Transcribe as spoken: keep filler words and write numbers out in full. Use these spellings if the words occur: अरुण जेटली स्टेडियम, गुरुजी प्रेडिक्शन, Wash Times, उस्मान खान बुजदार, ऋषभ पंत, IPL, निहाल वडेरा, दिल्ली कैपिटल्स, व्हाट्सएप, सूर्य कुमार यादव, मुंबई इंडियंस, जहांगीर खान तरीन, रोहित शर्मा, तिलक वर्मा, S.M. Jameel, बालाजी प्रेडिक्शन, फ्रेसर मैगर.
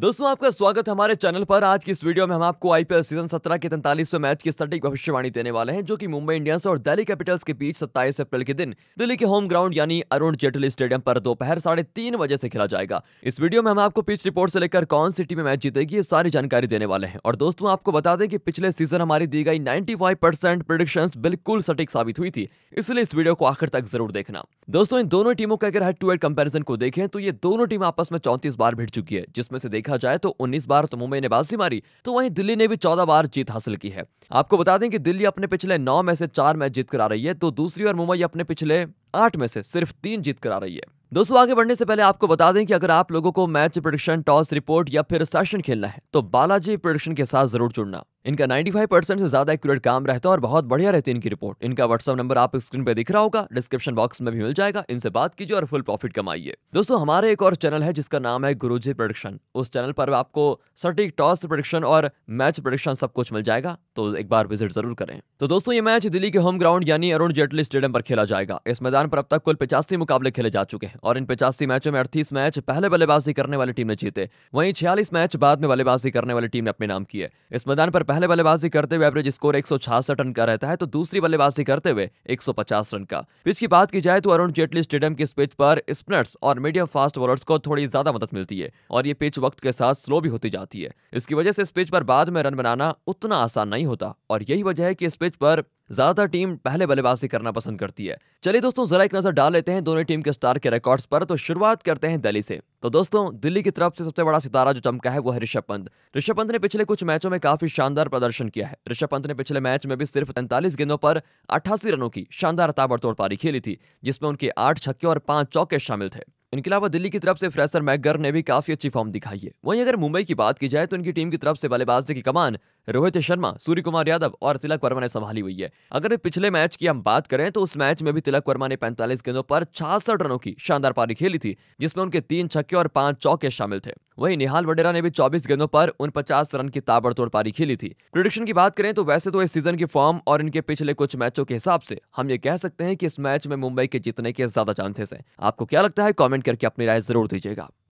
दोस्तों आपका स्वागत है हमारे चैनल पर। आज की इस वीडियो में हम आपको आईपीएल सीजन सत्रह के तैंतालीसवें मैच की सटीक भविष्यवाणी देने वाले हैं, जो कि मुंबई इंडियंस और दिल्ली कैपिटल्स के बीच सत्ताईस अप्रैल के दिन दिल्ली के होम ग्राउंड यानी अरुण जेटली स्टेडियम पर दोपहर साढ़े तीन बजे से खेला जाएगा। इस वीडियो में हम आपको पिच रिपोर्ट से लेकर कौन सी टीम मैच जीतेगी ये सारी जानकारी देने वाले हैं। और दोस्तों आपको बता दें कि पिछले सीजन हमारी दी गई नाइन्टी फाइव परसेंट प्रेडिक्शंस बिल्कुल सटीक साबित हुई थी, इसलिए इस वीडियो को आखिर तक जरूर देखना। दोस्तों इन दोनों टीमों के अगर हेड टू हेड कंपेरिजन को देखें तो ये दोनों टीम आपस में चौंतीस बार भिड़ चुकी है, जिसमें से देखा जाए तो उन्नीस बार तो मुंबई ने बाजी मारी तो वहीं दिल्ली ने भी चौदह बार जीत हासिल की है। आपको बता दें कि दिल्ली अपने पिछले नौ में से चार मैच जीत कर आ रही है तो दूसरी ओर मुंबई अपने पिछले आठ में से सिर्फ तीन जीत कर आ रही है। दोस्तों आगे बढ़ने से पहले आपको बता दें कि अगर आप लोगों को मैच प्रेडिक्शन, टॉस, रिपोर्ट या फिर सेशन खेलना है तो बालाजी प्रेडिक्शन के साथ जरूर जुड़ना। इनका पचानवे परसेंट से ज्यादा एक्यूरेट काम रहता है और बहुत बढ़िया रहती है इनकी रिपोर्ट। इनका व्हाट्सएप नंबर आप स्क्रीन पे दिख रहा होगा, डिस्क्रिप्शन बॉक्स में भी मिल जाएगा। इनसे बात कीजिए और फुल प्रॉफिट कमाइए। दोस्तों हमारे एक और चैनल है जिसका नाम है गुरुजी प्रेडिक्शन। उस चैनल पर आपको सटीक टॉस प्रेडिक्शन और मैच प्रेडिक्शन सब कुछ मिल जाएगा, तो एक बार विजिट जरूर करें। तो दोस्तों ये मैच दिल्ली के होम ग्राउंड यानी अरुण जेटली स्टेडियम पर खेला जाएगा। इस मैदान पर अब तक कुल पचासी मुकाबले खेले जा चुके हैं और इन पचासी मैचों में अड़तीस मैच पहले बल्लेबाजी करने वाली टीम ने जीते, वहीं छियालीस मैच बाद में बल्लेबाजी करने वाली टीम ने अपने नाम किए। इस मैदान पर पहले बल्लेबाजी करते हुए एवरेज स्कोर एक सौ छियासठ रन का रहता है तो दूसरी बल्लेबाजी करते हुए एक सौ पचास रन का। पिच की बात की जाए तो अरुण जेटली स्टेडियम की इस पिच पर स्पिनर्स और मीडियम फास्ट बॉलर्स को थोड़ी ज्यादा मदद मिलती है और ये पिच वक्त के साथ स्लो भी होती जाती है। इसकी वजह से इस पिच पर बाद में रन बनाना उतना आसान नहीं होता और यही वजह है कि इस पिच पर ज्यादातर टीम पहले बल्लेबाजी करना पसंद करती है। चलिए दोस्तों जरा एक नजर डाल लेते हैं दोनों टीम के स्टार के रिकॉर्ड्स पर। तो शुरुआत करते हैं दिल्ली से। तो दोस्तों दिल्ली की तरफ से सबसे बड़ा सितारा जो चमका है वो है ऋषभ पंत। ऋषभ पंत ने पिछले कुछ मैचों में काफी शानदार प्रदर्शन किया है। ऋषभ पंत ने पिछले मैच में भी सिर्फ तैंतालीस गेंदों पर अट्ठासी रनों की शानदार ताबड़तोड़ पारी खेली थी, जिसमें उनके आठ छक्के और पांच चौके शामिल थे। इनके अलावा दिल्ली की तरफ से फ्रेसर मैगर ने भी काफी अच्छी फॉर्म दिखाई है। वहीं अगर मुंबई की बात की जाए तो इनकी टीम की तरफ से बल्लेबाजी की कमान रोहित शर्मा, सूर्य कुमार यादव और तिलक वर्मा ने संभाली हुई है। अगर पिछले मैच की हम बात करें तो उस मैच में भी तिलक वर्मा ने पैंतालीस गेंदों पर छियासठ रनों की शानदार पारी खेली थी, जिसमें उनके तीन छक्के और पांच चौके शामिल थे। वहीं निहाल वडेरा ने भी चौबीस गेंदों पर उनपचास रन की ताबड़तोड़ पारी खेली थी। प्रेडिक्शन की बात करें तो वैसे तो इस सीजन की फॉर्म और इनके पिछले कुछ मैचों के हिसाब से हम ये कह सकते हैं कि इस मैच में मुंबई के जीतने के ज्यादा चांसेस हैं। आपको क्या लगता है कमेंट करके अपनी राय जरूर दीजिएगा।